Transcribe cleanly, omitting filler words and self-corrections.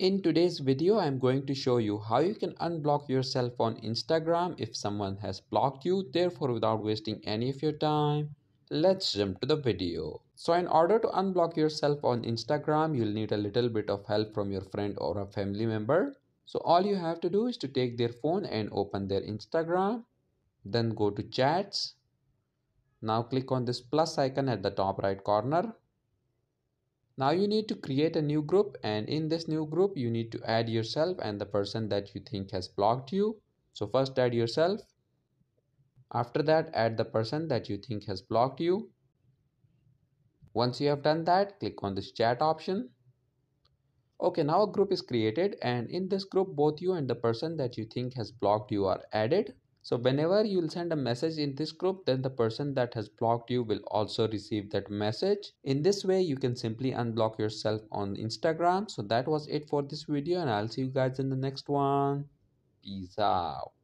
In today's video, I'm going to show you how you can unblock yourself on Instagram if someone has blocked you, therefore without wasting any of your time. Let's jump to the video. So in order to unblock yourself on Instagram, you'll need a little bit of help from your friend or a family member. So all you have to do is to take their phone and open their Instagram. Then go to chats. Now click on this plus icon at the top right corner. Now you need to create a new group, and in this new group you need to add yourself and the person that you think has blocked you. So first add yourself. After that, add the person that you think has blocked you. Once you have done that, click on this chat option. Okay, now a group is created, and in this group both you and the person that you think has blocked you are added. So whenever you'll send a message in this group, then the person that has blocked you will also receive that message. In this way, you can simply unblock yourself on Instagram. So that was it for this video, and I'll see you guys in the next one. Peace out.